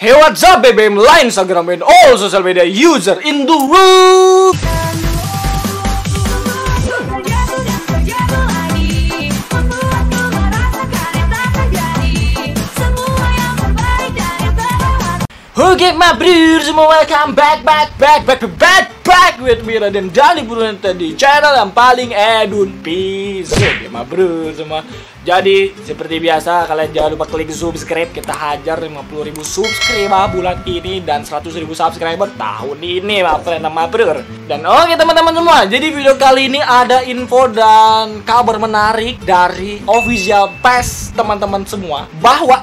Hey, what's up, baby? I'm live Instagram and all social media user in the world. Oke, my brother, semua welcome back with Mira dan Dali Brunette di channel yang paling edun pisun, ya my brother semua. Jadi seperti biasa, kalian jangan lupa klik subscribe. Kita hajar 50.000 subscriber bulan ini dan 100.000 subscriber tahun ini, my friend, my brother. Dan oke teman-teman semua, jadi video kali ini ada info dan kabar menarik dari official PES teman-teman semua. Bahwa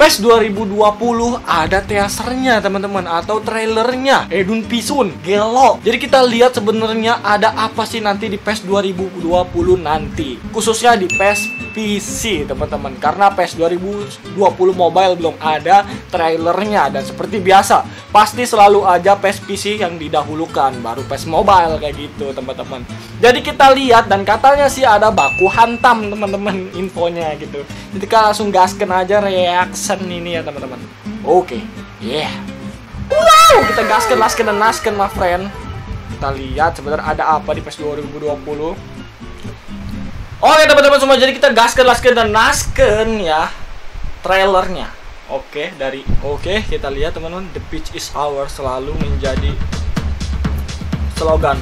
PES 2020 ada teasernya teman-teman, atau trailernya edun pisun, gelo. Jadi kita lihat sebenarnya ada apa sih nanti di PES 2020 nanti, khususnya di PES PC teman-teman, karena PES 2020 Mobile belum ada trailernya. Dan seperti biasa, pasti selalu aja PES PC yang didahulukan, baru PES Mobile kayak gitu teman-teman. Jadi kita lihat, dan katanya sih ada baku hantam teman-teman infonya gitu. Jadi kita langsung gasken aja reaction ini ya teman-teman. Oke, yeah. Wow, kita gasken my friend. Kita lihat sebenarnya ada apa di PES 2020. Oke teman-teman semua, jadi kita gasken ya trailernya. Oke, kita lihat teman-teman, The Pitch is Ours selalu menjadi slogan.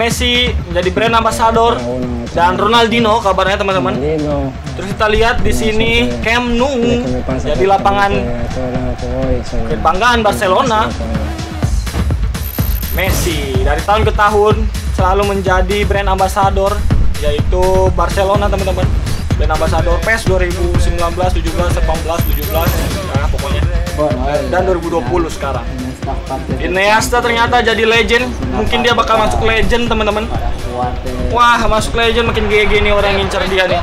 Messi menjadi brand ambassador dan Ronaldinho kabarnya teman-teman. Terus kita lihat di sini Camp Nou jadi lapangan kebanggaan Barcelona. Messi dari tahun ke tahun selalu menjadi brand ambassador, yaitu Barcelona teman-teman, dan ambassador PES 2019, 17, 18, 17 nah pokoknya, dan 2020 sekarang. Iniesta ternyata jadi legend, mungkin dia bakal masuk legend teman-teman. Wah, masuk legend makin GG nih orang ngincer dia nih.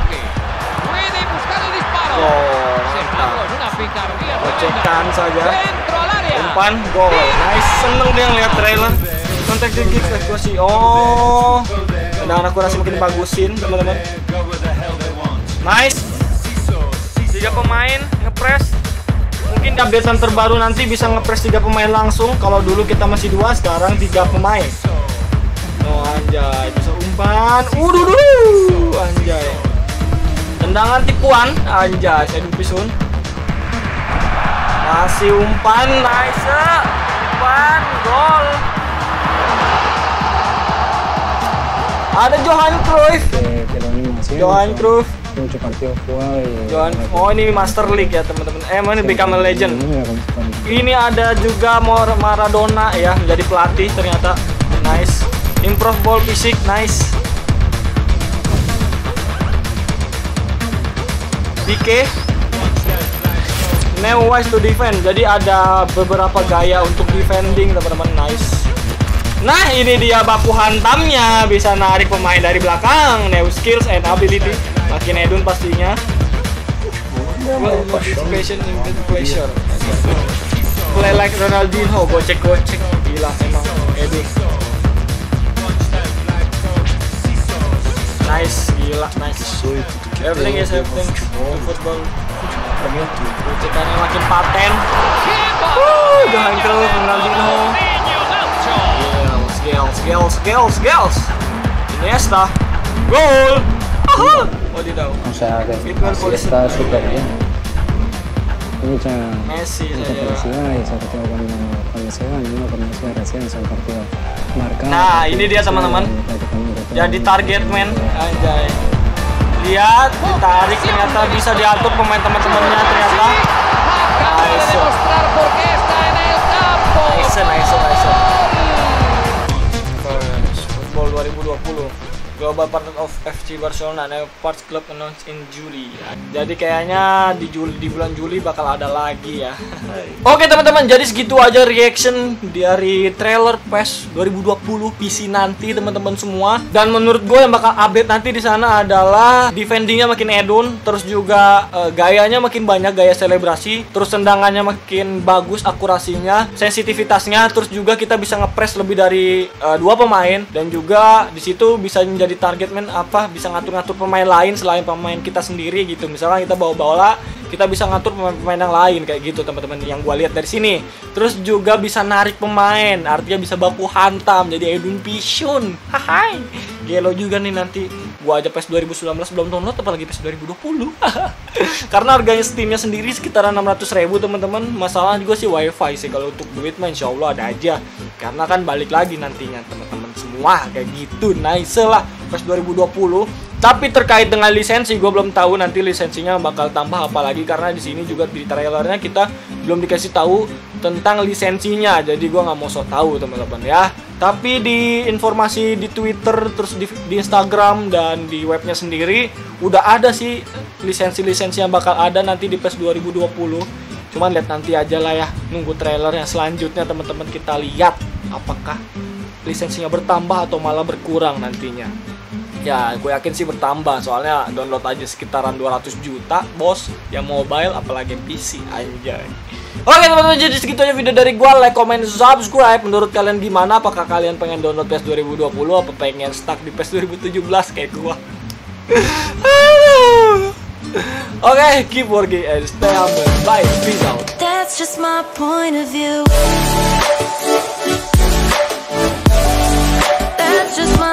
Ocekan saja, umpan gol. Nice, seneng dia ngeliat trailer. Kontak gigit eksekusi. Oh, dan aku rasa makin bagusin teman-teman. Nice, 3 pemain ngepres. Mungkin updatean terbaru nanti bisa ngepres 3 pemain langsung. Kalau dulu kita masih 2, sekarang 3 pemain. Oh anjay, bisa umpan. Anjay, tendangan tipuan. Anjay, edun pisun. Masih umpan, nice. Umpan gol. Ada Johan Cruyff. Oh, ini Master League ya teman-teman. Ini become a legend. Ini ada juga Maradona ya, menjadi pelatih ternyata. Nice. Improve ball fisik, nice. PK. Now wise to defend. Jadi ada beberapa gaya untuk defending teman-teman. Nice. Nah, ini dia baku hantamnya, bisa narik pemain dari belakang. New skills and ability, makin edun pastinya. Participation in pleasure. Play like Ronaldinho, gocek-gocek. Gila emang edun. Nice, gila, nice. Everything is everything in football. Gocekannya makin paten. Johan Cruyff, Ronaldinho. Skills. Iniesta, gol. Wadidaw. Fitman polisi. Messi saya. Nah, ini dia teman-teman. Jadi target man. Anjay. Lihat, ditarik, ternyata bisa diatur pemain teman-temannya ternyata. Nice. 2020 Global Partner of FC Barcelona and Parts Club announced in Juli. Jadi kayaknya di bulan Juli bakal ada lagi ya. Oke teman-teman, jadi segitu aja reaction dari trailer PES 2020 PC nanti teman-teman semua. Dan menurut gue yang bakal update nanti di sana adalah defendingnya makin edun, terus juga gayanya makin banyak, gaya selebrasi, terus tendangannya makin bagus akurasinya, sensitivitasnya, terus juga kita bisa ngepres lebih dari 2 pemain, dan juga di situ bisa menjadi target man apa, bisa ngatur-ngatur pemain lain selain pemain kita sendiri gitu. Misalnya kita bawa bola, kita bisa ngatur pemain-pemain yang lain kayak gitu, teman-teman, yang gua lihat dari sini. Terus juga bisa narik pemain, artinya bisa baku hantam jadi edun pisun. Hai. Gelo juga nih nanti. Gua aja PES 2019 belum download, apalagi PES 2020. Karena harganya Steamnya sendiri sekitaran 600.000, teman-teman. Masalah juga sih wifi sih, kalau untuk duit mah insya Allah ada aja. Karena kan balik lagi nantinya, teman-teman semua kayak gitu. Nice lah PES 2020. Tapi terkait dengan lisensi, gue belum tahu nanti lisensinya bakal tambah apa lagi, karena di sini juga di trailernya kita belum dikasih tahu tentang lisensinya. Jadi gue nggak mau sok tahu, teman-teman ya. Tapi di informasi di Twitter, terus di Instagram dan di webnya sendiri udah ada sih lisensi-lisensi yang bakal ada nanti di PES 2020. Cuman lihat nanti aja lah ya, nunggu trailer yang selanjutnya, teman-teman, kita lihat apakah lisensinya bertambah atau malah berkurang nantinya. Ya, gue yakin sih bertambah, soalnya download aja sekitaran 200 juta, bos, yang mobile, apalagi yang PC, anjay. Oke, teman-teman, jadi segitu aja video dari gue. Like, comment, subscribe. Menurut kalian gimana? Apakah kalian pengen download PES 2020? Apa pengen stuck di PES 2017 kayak gue? Oke, keep working and stay humble. Bye, peace out. That's just my point of view. That's just my